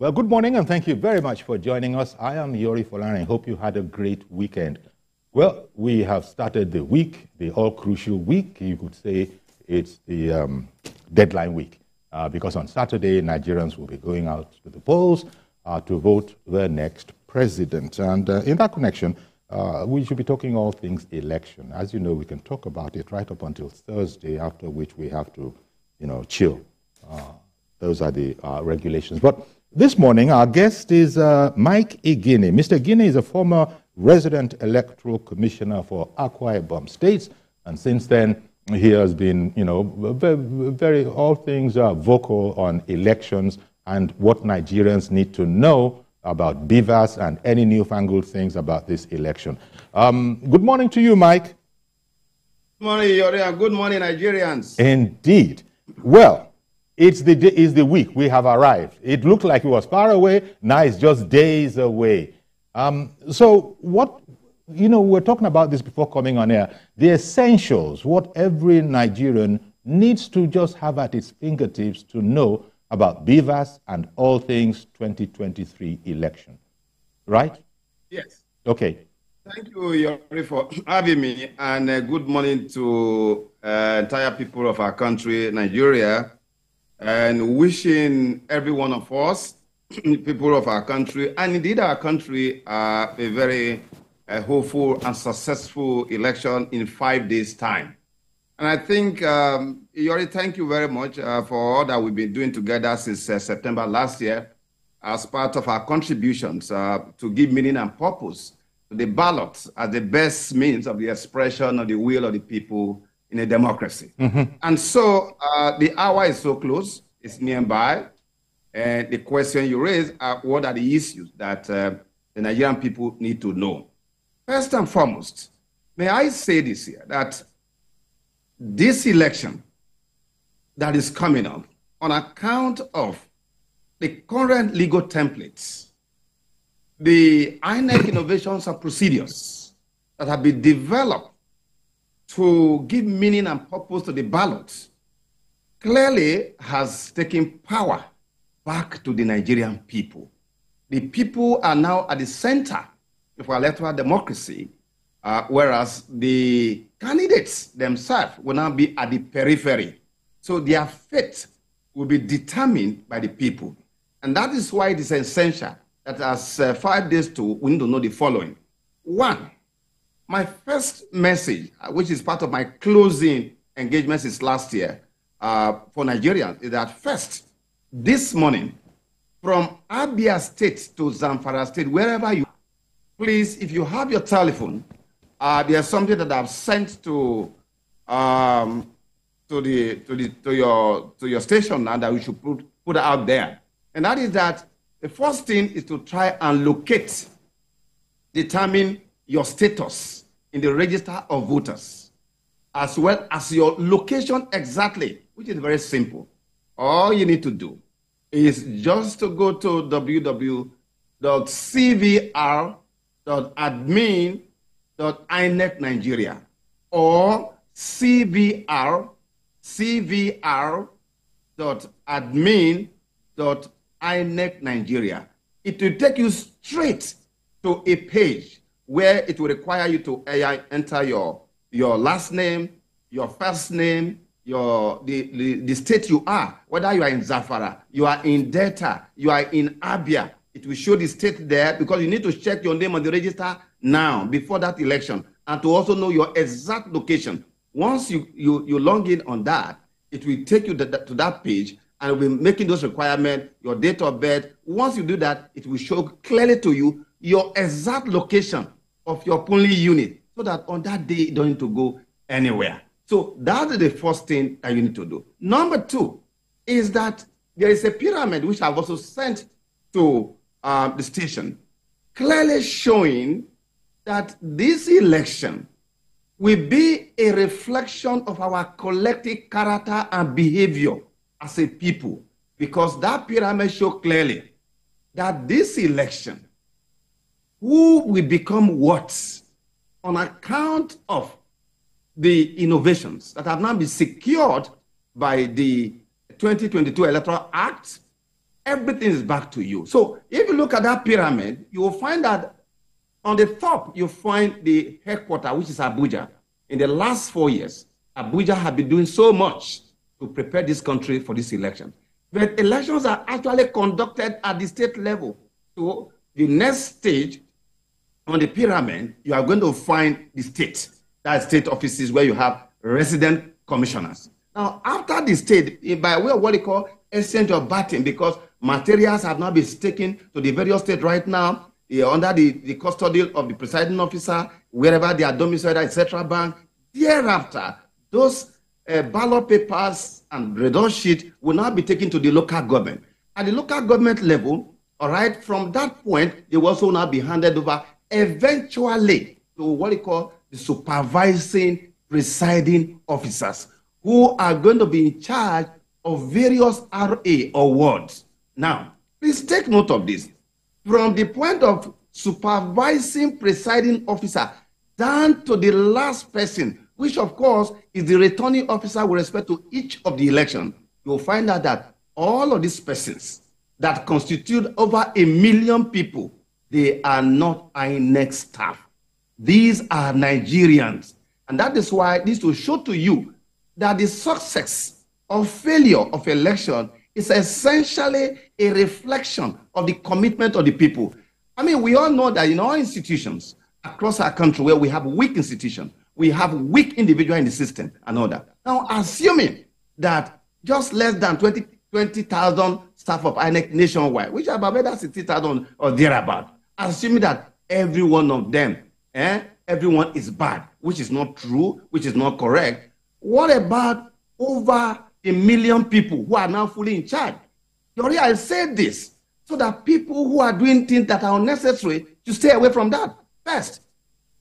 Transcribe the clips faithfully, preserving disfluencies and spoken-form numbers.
Well, good morning, and thank you very much for joining us. I am Yori Folan, and I hope you had a great weekend. Well, we have started the week, the all-crucial week. You could say it's the um, deadline week, uh, because on Saturday, Nigerians will be going out to the polls uh, to vote their next president. And uh, in that connection, uh, we should be talking all things election. As you know, we can talk about it right up until Thursday, after which we have to, you know, chill. Uh, those are the uh, regulations. But this morning, our guest is uh, Mike Igini. Mister Igini is a former resident electoral commissioner for Akwa Ibom State, and since then he has been, you know, very, very all things uh, vocal on elections and what Nigerians need to know about B V A S and any newfangled things about this election. Um, good morning to you, Mike. Good morning, Yori. Good morning, Nigerians. Indeed. Well, it's the day, it's the week. We have arrived. It looked like it was far away. Now it's just days away. Um, so what, you know, we were talking about this before coming on air, the essentials, what every Nigerian needs to just have at its fingertips to know about B V A S and all things twenty twenty-three election, right? Yes. Okay. Thank you, Yori, for having me, and uh, good morning to uh, entire people of our country, Nigeria, and wishing every one of us, people of our country, and indeed our country, uh, a very uh, hopeful and successful election in five days' time. And I think, um, Yori, thank you very much uh, for all that we've been doing together since uh, September last year as part of our contributions uh, to give meaning and purpose to the ballot as the best means of the expression of the will of the people in a democracy. Mm-hmm. And so uh, the hour is so close, it's nearby. And the question you raise are what are the issues that uh, the Nigerian people need to know. First and foremost, may I say this here, that this election that is coming up, on account of the current legal templates, the I N E C innovations and procedures that have been developed to give meaning and purpose to the ballot, clearly has taken power back to the Nigerian people. The people are now at the center of electoral democracy, uh, whereas the candidates themselves will now be at the periphery. So their fate will be determined by the people. And that is why it is essential that as uh, five days to, we need to know the following. One, my first message, which is part of my closing engagement since last year uh, for Nigerians, is that first, this morning, from Abia State to Zamfara State, wherever you are, please, if you have your telephone, uh, there's something that I've sent to um, to the to the to your to your station now that we should put put out there, and that is that the first thing is to try and locate, determine your status in the register of voters, as well as your location exactly, which is very simple. All you need to do is just to go to w w w dot c v r dot admin dot I N E C Nigeria or c v r dot admin dot I N E C Nigeria. It will take you straight to a page where it will require you to enter your, your last name, your first name, Your, the, the, the state you are, whether you are in Zamfara, you are in Delta, you are in Abia, it will show the state there because you need to check your name on the register now before that election and to also know your exact location. Once you, you, you log in on that, it will take you to that, to that page and we'll be making those requirements, your date of birth. Once you do that, it will show clearly to you your exact location of your polling unit so that on that day you don't need to go anywhere. So that is the first thing that you need to do. Number two is that there is a pyramid which I've also sent to uh, the station, clearly showing that this election will be a reflection of our collective character and behavior as a people, because that pyramid shows clearly that this election, who will become what on account of the innovations that have now been secured by the twenty twenty-two Electoral Act, everything is back to you. So if you look at that pyramid, you will find that on the top, you find the headquarters, which is Abuja. In the last four years, Abuja have been doing so much to prepare this country for this election. But elections are actually conducted at the state level. So the next stage on the pyramid, you are going to find the state. That's state offices where you have resident commissioners. Now, after the state, by way of what they call exchange of batting, because materials have not been taken to the various states right now, under the, the custody of the presiding officer, wherever they are domiciled, et cetera. Bank. Thereafter, those uh, ballot papers and result sheet will now be taken to the local government. At the local government level, all right, from that point, they will also now be handed over eventually to what we call the supervising presiding officers, who are going to be in charge of various R A or wards. Now, please take note of this. From the point of supervising presiding officer down to the last person, which of course is the returning officer with respect to each of the election, you'll find out that all of these persons that constitute over a million people, they are not I N E C staff. These are Nigerians. And that is why this will show to you that the success or failure of election is essentially a reflection of the commitment of the people. I mean, we all know that in our institutions across our country where we have weak institutions, we have weak individuals in the system and all that. Now, assuming that just less than twenty thousand staff of I N E C nationwide, which are about sixty thousand or thereabout, assuming that every one of them, eh, everyone is bad, which is not true, which is not correct, what about over a million people who are now fully in charge? Yori, I said this so that people who are doing things that are unnecessary to stay away from that. First,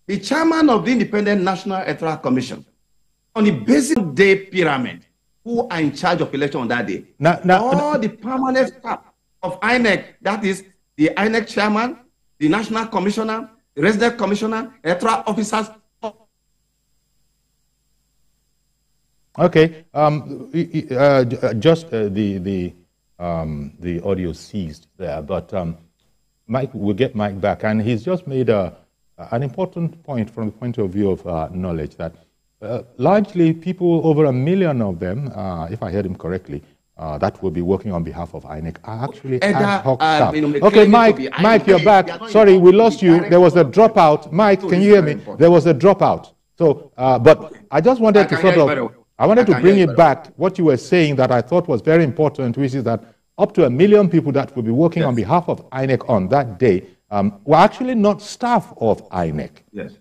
the chairman of the Independent National Electoral Commission, on the basic day pyramid, who are in charge of election on that day. Now, now, all now. the permanent staff of I N E C, that is the I N E C chairman, the national commissioner, the resident commissioner, electoral officers. Okay, um, uh, just uh, the the um, the audio ceased there, but um, Mike, we'll get Mike back, and he's just made a, an important point from the point of view of uh, knowledge that uh, largely people, over a million of them, uh, if I heard him correctly, uh, that will be working on behalf of I N E C are actually ad hoc staff. Okay, Mike, Mike, you're back. Sorry, we lost you. There was a dropout. Mike, can you hear me? There was a dropout. So, uh, but I just wanted to sort of. I wanted I to bring it back, what you were saying that I thought was very important, which is that up to a million people that will be working yes. on behalf of I N E C on that day um, were actually not staff of I N E C. Yes.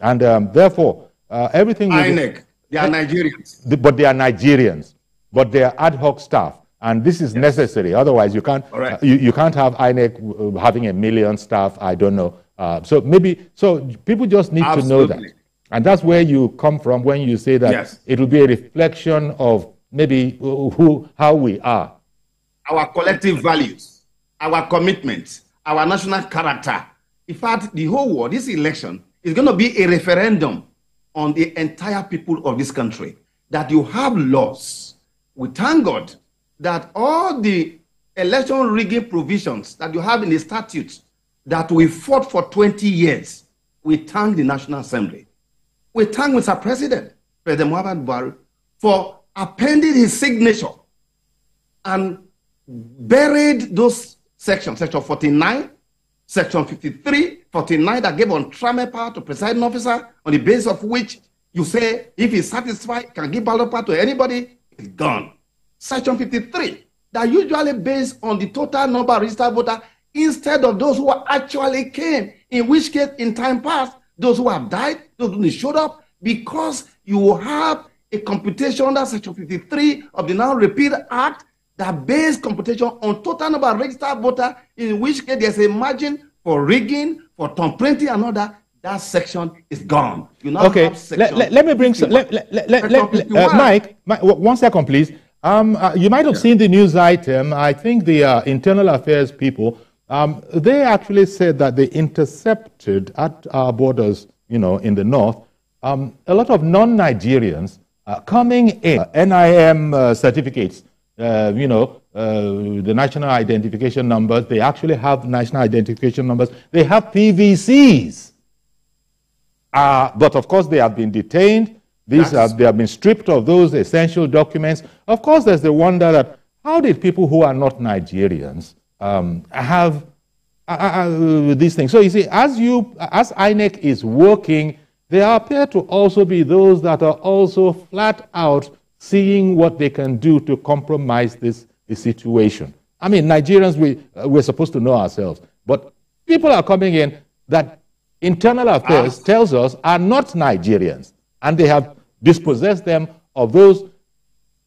And um, therefore, uh, everything... I N E C, be, they are Nigerians. The, but they are Nigerians, but they are ad hoc staff. And this is yes. necessary, otherwise you can't, right. uh, you, you can't have I N E C having a million staff, I don't know. Uh, so maybe, so people just need Absolutely. to know that. And that's where you come from when you say that yes. it will be a reflection of maybe who, how we are. Our collective values, our commitment, our national character. In fact, the whole world, this election, is going to be a referendum on the entire people of this country. That you have laws. We thank God that all the election rigging provisions that you have in the statutes that we fought for twenty years, we thank the National Assembly. We thank Mister President, President Muhammadu Buhari, for appending his signature and buried those sections, section forty-nine, section fifty-three, forty-nine, that gave untrammelled power to presiding officer, on the basis of which you say if he's satisfied, can give ballot power to anybody, it's gone. section fifty-three, that usually based on the total number of registered voters instead of those who actually came, in which case in time past, those who have died, those who showed up, because you have a computation under section fifty-three of the Now Repeal Act that based computation on total number of registered voters, in which case there's a margin for rigging, for thumbprinting and all that. That section is gone. You now okay. have section let, let me bring some, let, let, let, let, uh, Mike, Mike, one second, please. Um, uh, you might have yeah. seen the news item. I think the uh, internal affairs people Um, they actually said that they intercepted at our borders, you know, in the north, um, a lot of non-Nigerians uh, coming in, uh, N I M uh, certificates, uh, you know, uh, the national identification numbers. They actually have national identification numbers. They have P V Cs. Uh, but of course, they have been detained. These are, they have been stripped of those essential documents. Of course, there's the wonder that how did people who are not Nigerians um, have uh, uh, these things? So you see, as you as I N E C is working, there appear to also be those that are also flat out seeing what they can do to compromise this, this situation. I mean, Nigerians, we, uh, we're supposed to know ourselves. But people are coming in that internal affairs ah. tells us are not Nigerians. And they have dispossessed them of those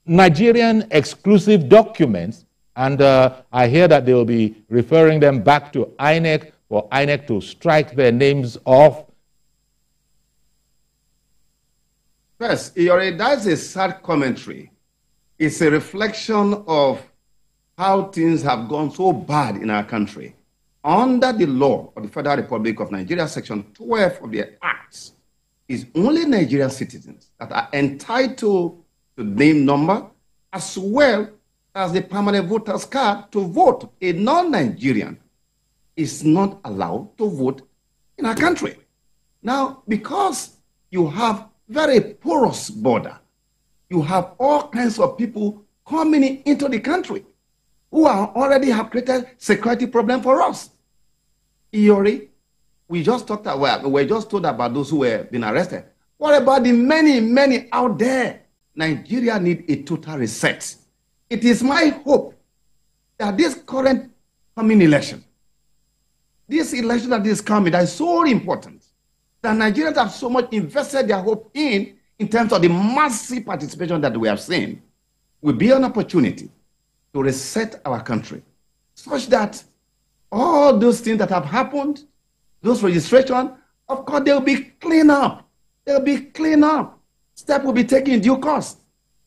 Nigerian exclusive documents. And uh, I hear that they will be referring them back to I N E C for I N E C to strike their names off. Yes, Yori, that's a sad commentary. It's a reflection of how things have gone so bad in our country. Under the law of the Federal Republic of Nigeria, Section twelve of the Acts, is only Nigerian citizens that are entitled to name number as well as the permanent voter's card to vote. A non-Nigerian is not allowed to vote in our country. Now, because you have very porous border. You have all kinds of people coming into the country who are already have created security problem for us. Yori, we just talked about, we were just told about those who were being arrested. What about the many, many out there? Nigeria needs a total reset. It is my hope that this current coming election, this election that is coming, that is so important, that Nigerians have so much invested their hope in, in terms of the massive participation that we have seen, will be an opportunity to reset our country such that all those things that have happened, those registrations, of course, they'll be cleaned up. They'll be cleaned up. Steps will be taken in due course.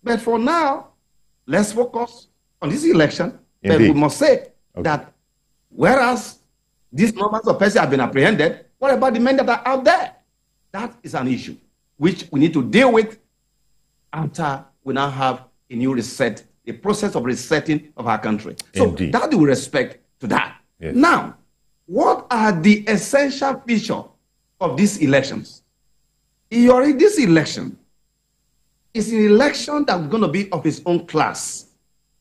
But for now, let's focus on this election. Indeed. But we must say okay. that whereas these numbers of persons have been apprehended, what about the men that are out there? That is an issue which we need to deal with after we now have a new reset, a process of resetting of our country. So Indeed. That with respect to that. Yes. Now, what are the essential features of these elections? Yori, this election is an election that's going to be of its own class.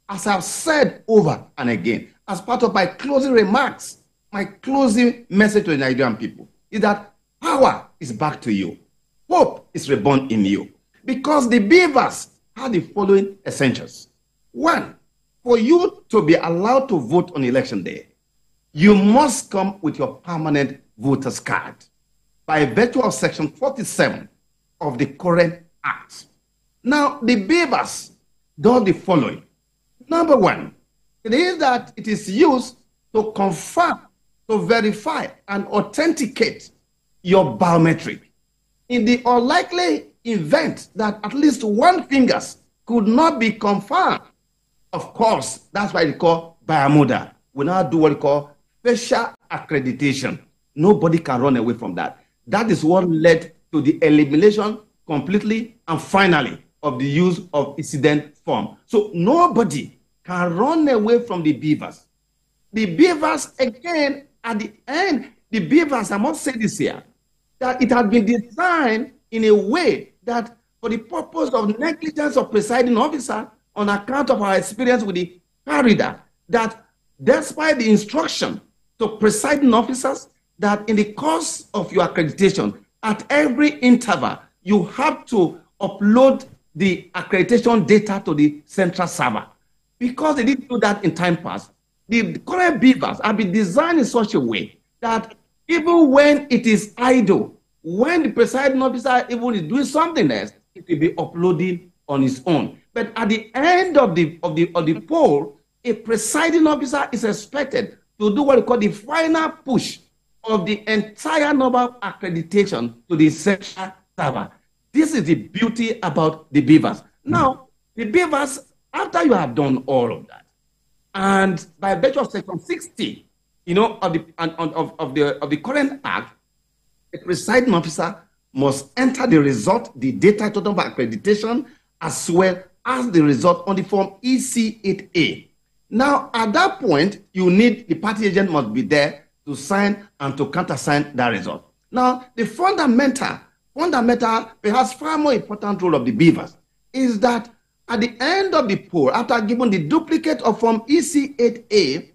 As I've said over and again, as part of my closing remarks, my closing message to the Nigerian people is that power is back to you. Hope is reborn in you. Because the B V A S had the following essentials. One, for you to be allowed to vote on election day, you must come with your permanent voter's card by virtue of Section forty-seven of the current Act. Now, the B V A S does the following. Number one, it is that it is used to confirm, to verify and authenticate your biometric. In the unlikely event that at least one finger could not be confirmed, of course, that's why they call biometric. We now do what we call facial accreditation. Nobody can run away from that. That is what led to the elimination completely and finally of the use of incident form. So nobody can run away from the B V A S. The B V A S again. At the end, the B V A S, I must say this here, that it had been designed in a way that for the purpose of negligence of presiding officer on account of our experience with the corridor, that despite the instruction to presiding officers that in the course of your accreditation, at every interval, you have to upload the accreditation data to the central server. Because they didn't do that in time past, the current B V A S have been designed in such a way that even when it is idle, when the presiding officer even is doing something else, it will be uploading on its own. But at the end of the, of the, of the poll, a presiding officer is expected to do what we call the final push of the entire number of accreditation to the central server. This is the beauty about the B V A S. Now, the B V A S, after you have done all of that, and by virtue of Section sixty, you know, of the of, of the of the current Act, the presiding officer must enter the result, the data total for accreditation, as well as the result on the form E C eight A. Now, at that point, you need the party agent must be there to sign and to countersign that result. Now, the fundamental, fundamental, perhaps far more important role of the B V A S is that at the end of the poll, after giving the duplicate of Form E C eight A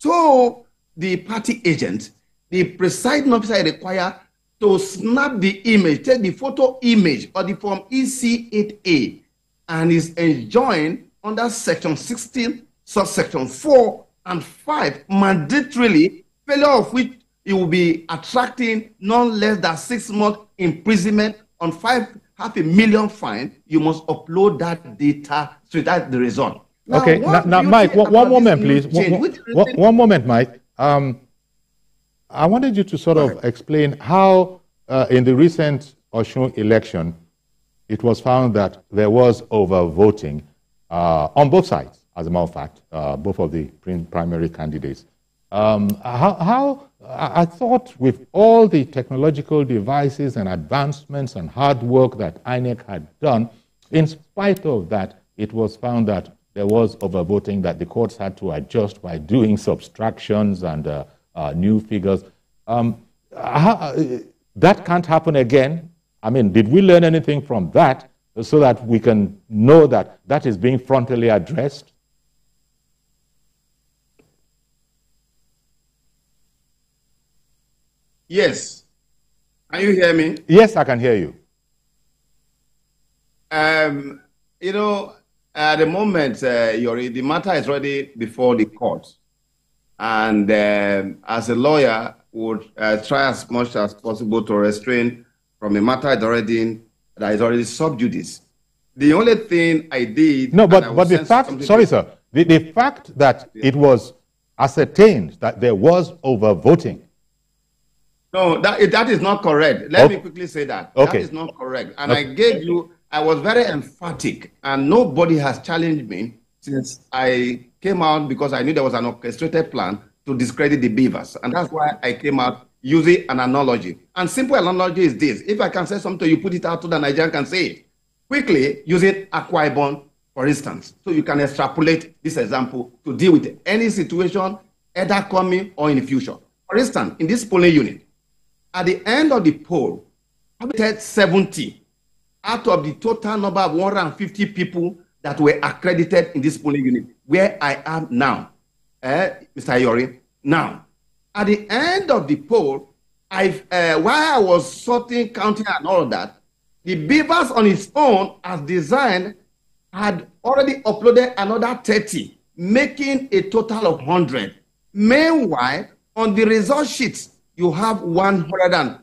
to the party agent, the presiding officer is required to snap the image, take the photo image of the Form E C eight A, and is enjoined under Section sixteen, Subsection four and five, mandatorily, failure of which it will be attracting none less than six months imprisonment on five half a million fine. You must upload that data so that's the result. Now, okay, now, now Mike, one, one moment, please. One, one, one moment, Mike. Um, I wanted you to sort of explain how, uh, in the recent Osun election, it was found that there was overvoting uh, on both sides, as a matter of fact, uh, both of the primary candidates. Um, how, how, I thought with all the technological devices and advancements and hard work that I N E C had done, in spite of that, it was found that there was overvoting, that the courts had to adjust by doing subtractions and uh, uh, new figures. Um, how, uh, that can't happen again. I mean, did we learn anything from that so that we can know that that is being frontally addressed? Yes. Can you hear me? Yes, I can hear you. Um, you know, at the moment, uh, Yori, the matter is already before the court. And uh, as a lawyer, would uh, try as much as possible to restrain from a matter that, already, that is already sub judice. The only thing I did... No, but, but the fact... Sorry, sir. The, the fact that it was ascertained that there was overvoting. No, that, that is not correct. Let okay. me quickly say that. Okay. That is not correct. And okay. I gave you, I was very emphatic, and nobody has challenged me since I came out because I knew there was an orchestrated plan to discredit the beavers. And that's why I came out using an analogy. And simple analogy is this. If I can say something, you put it out so the Nigerian can say it. Quickly, using Akwa Ibom, for instance. So you can extrapolate this example to deal with any situation, either coming or in the future. For instance, in this polling unit, at the end of the poll, counted seventy out of the total number of one hundred fifty people that were accredited in this polling unit, where I am now, uh, Mister Yori. Now, at the end of the poll, I've, uh, while I was sorting, counting, and all of that, the B V A S on its own, as designed, had already uploaded another thirty, making a total of one hundred. Meanwhile, on the result sheets, you have one hundred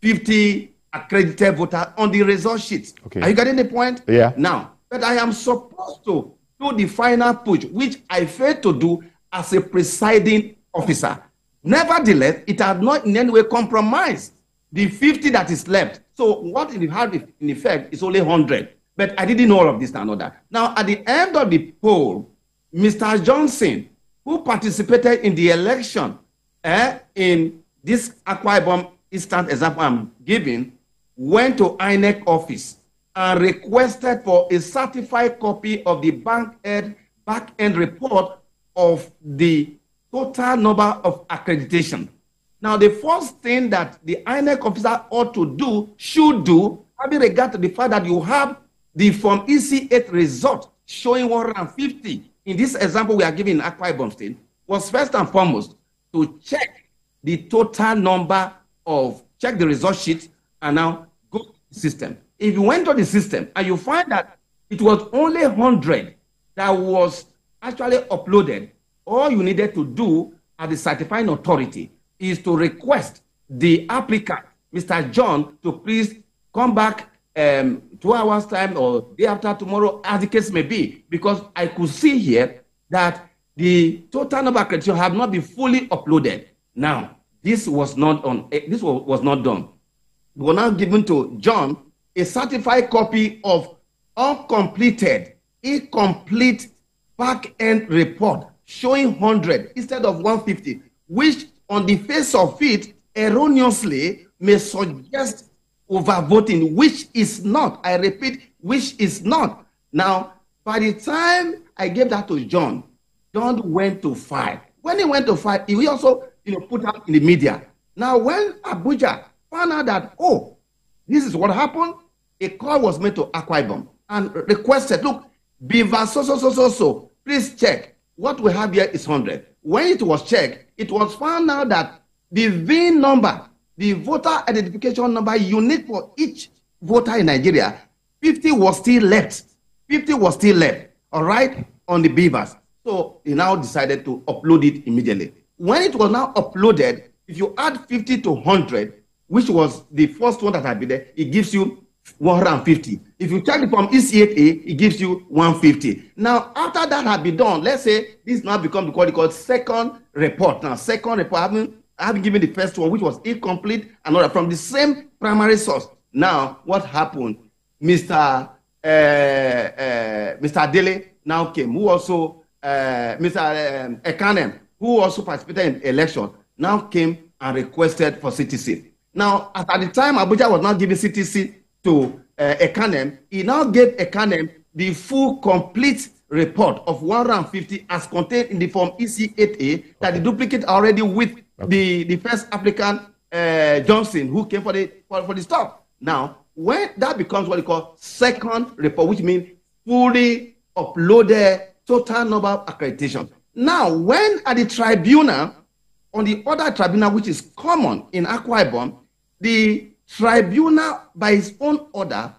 fifty accredited voters on the result sheets. Okay. Are you getting the point? Yeah. Now, but I am supposed to do the final push, which I failed to do as a presiding officer. Nevertheless, it had not in any way compromised the fifty that is left. So what it had in effect is only one hundred. But I didn't know all of this and all that. Now, at the end of the poll, Mister Johnson, who participated in the election eh, in this Akwa Ibom instant example I'm giving, went to I N E C office and requested for a certified copy of the back-end back end report of the total number of accreditation. Now, the first thing that the I N E C officer ought to do, should do, having regard to the fact that you have the Form E C eight result showing one hundred fifty, in this example we are giving in Akwa Ibom State, was first and foremost to check the total number of, check the result sheet and now go to the system. If you went to the system and you find that it was only one hundred that was actually uploaded, all you needed to do as the certifying authority is to request the applicant, Mister John, to please come back um, two hours time or day after tomorrow, as the case may be, because I could see here that the total number of accreditation have not been fully uploaded. Now, this was not on. This was not done. We were now given to John a certified copy of uncompleted, incomplete back-end report showing one hundred instead of one hundred fifty, which on the face of it erroneously may suggest overvoting, which is not. I repeat, which is not. Now, by the time I gave that to John, John went to fight. When he went to fight, he also, you know, put out in the media. Now, when Abuja found out that, oh, this is what happened, a call was made to Akwa Ibom and requested, look, B V A S so, so, so, so, so, please check. What we have here is one hundred. When it was checked, it was found out that the V I N number, the voter identification number unique for each voter in Nigeria, fifty was still left. fifty was still left, all right, on the B V A S. So he now decided to upload it immediately. When it was now uploaded, if you add fifty to one hundred, which was the first one that had been there, it gives you one hundred fifty. If you check it from E C F A, it gives you one hundred fifty. Now, after that had been done, let's say this now becomes what they call second report. Now, second report, I haven't, I haven't given the first one, which was incomplete, another from the same primary source. Now, what happened? Mister Uh, uh, Mister Dele now came, who also, uh, Mister Ekanem, who also participated in the election, now came and requested for C T C. Now, at, at the time Abuja was not giving C T C to uh, Ekanem, he now gave Ekanem the full, complete report of one hundred fifty as contained in the form E C eight A that the duplicate already with the, the first applicant, uh, Johnson, who came for the, for, for the stop. Now, when that becomes what we call second report, which means fully uploaded total number of accreditations. Now, when at the tribunal, on the other tribunal, which is common in Akwa Ibom, the tribunal, by its own order,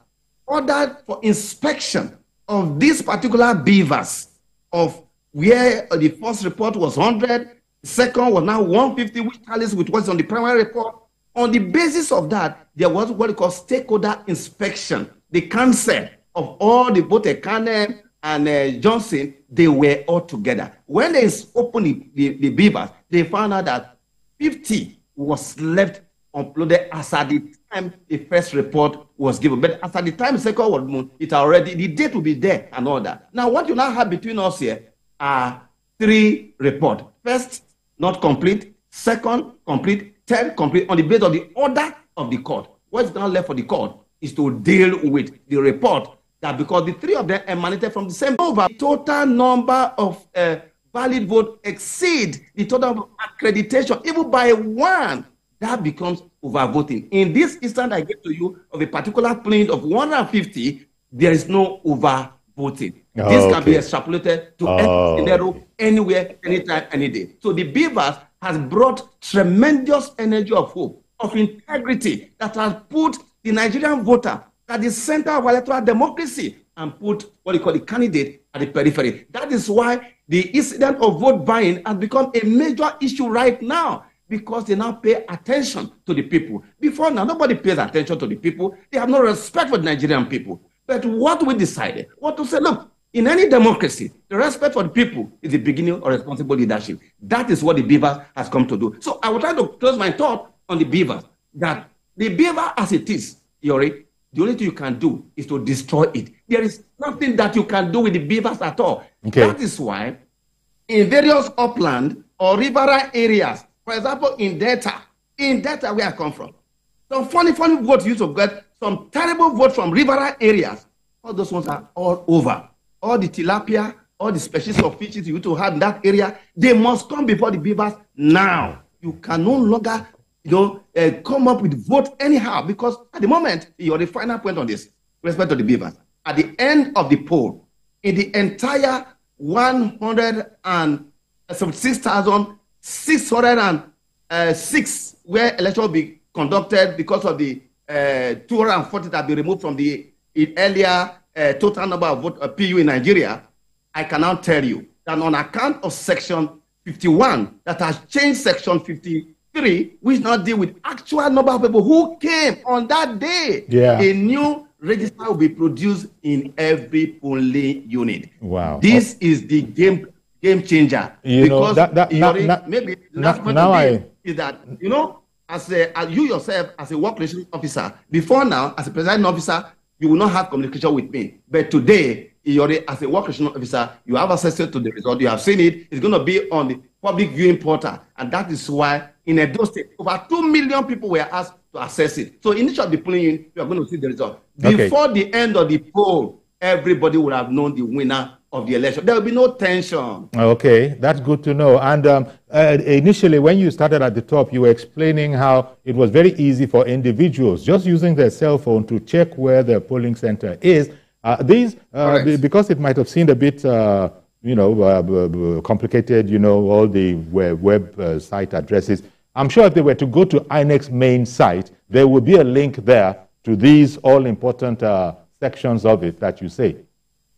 ordered for inspection of this particular B V A S of where the first report was one hundred, the second was now one hundred fifty, which tallies with what's on the primary report. On the basis of that, there was what we call stakeholder inspection. The council of all the both Ekane and uh, Johnson, they were all together. When they opened the, the, the B V A S, they found out that fifty was left uploaded as at the time the first report was given. But as at the time the second was, it already, the date will be there and all that. Now, what you now have between us here are three reports. First, not complete. Second, complete. Third, complete. On the basis of the order of the court, what's now left for the court is to deal with the report that, because the three of them emanated from the same over, the total number of uh, valid votes exceed the total accreditation even by one. That becomes overvoting. In this instance I gave to you of a particular plaint of one hundred fifty, there is no overvoting. Oh, this okay. Can be extrapolated to oh, any scenario, okay. Anywhere, anytime, any day. So the B V A S has brought tremendous energy of hope, of integrity, that has put the Nigerian voter at the center of electoral democracy and put what we call the candidate at the periphery. That is why the incident of vote buying has become a major issue right now, because they now pay attention to the people. Before now, nobody pays attention to the people. They have no respect for the Nigerian people. But what we decided, what to say, look, in any democracy, the respect for the people is the beginning of responsible leadership. That is what the B V A S has come to do. So I would try to close my thought on the B V A S, that the B V A S as it is, Yori, the only thing you can do is to destroy it. There is nothing that you can do with the B V A S at all. Okay. That is why in various upland or riverine areas, for example, in Delta, in Delta where I come from, some funny, funny votes used to get, some terrible votes from riverine areas. All those ones are all over. All the tilapia, all the species of fishes you to have in that area, they must come before the beavers now. You can no longer, you know, uh, come up with vote anyhow, because at the moment, you're the final point on this, respect to the beavers. At the end of the poll, in the entire one hundred six thousand six hundred six where election will be conducted because of the uh, two hundred forty that be removed from the earlier Uh, total number of vote, uh, P U in Nigeria, I can now tell you that on account of Section fifty-one that has changed Section fifty-three, which now deal with actual number of people who came on that day, yeah. A new register will be produced in every polling unit. Wow. This is the game game changer. You because know, that, that, theory, na, na, maybe na, last now I... is that, you know, as, a, as you yourself, as a work relations officer, before now, as a presiding officer, you will not have communication with me. But today, Yori, as a work relations officer, you have access to the result. You have seen it. It's going to be on the public viewing portal. And that is why, in Edo State, over two million people were asked to access it. So, in each of the polling units, you are going to see the result. Okay. Before the end of the poll, everybody will have known the winner of the election. There will be no tension. Okay, that's good to know. And um, uh, initially, when you started at the top, you were explaining how it was very easy for individuals just using their cell phone to check where the polling center is. Uh, these, uh, be, because it might have seemed a bit, uh, you know, uh, complicated, you know, all the web, web uh, site addresses. I'm sure if they were to go to I N E C's main site, there would be a link there to these all-important uh, sections of it that you say,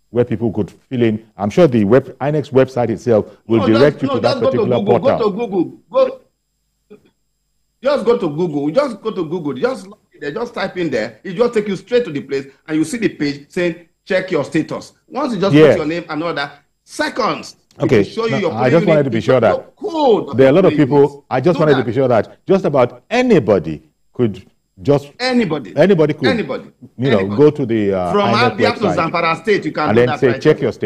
where people could fill in. I'm sure the web, I N E C's website itself will no, direct you no, to that particular go to portal. Go to Google. Go, just go to Google. Just go to Google. Just, just type in there. It just take you straight to the place, and you see the page saying, check your status. Once you just yes. put your name and all that, seconds. Okay, show you no, your I just wanted to be sure that there are a lot of people, I just Do wanted that. to be sure that just about anybody could just... Anybody. Anybody could, anybody. you know, anybody. go to the... Uh, From Abia to Zamfara State, you can and do then that say, right check now. your state.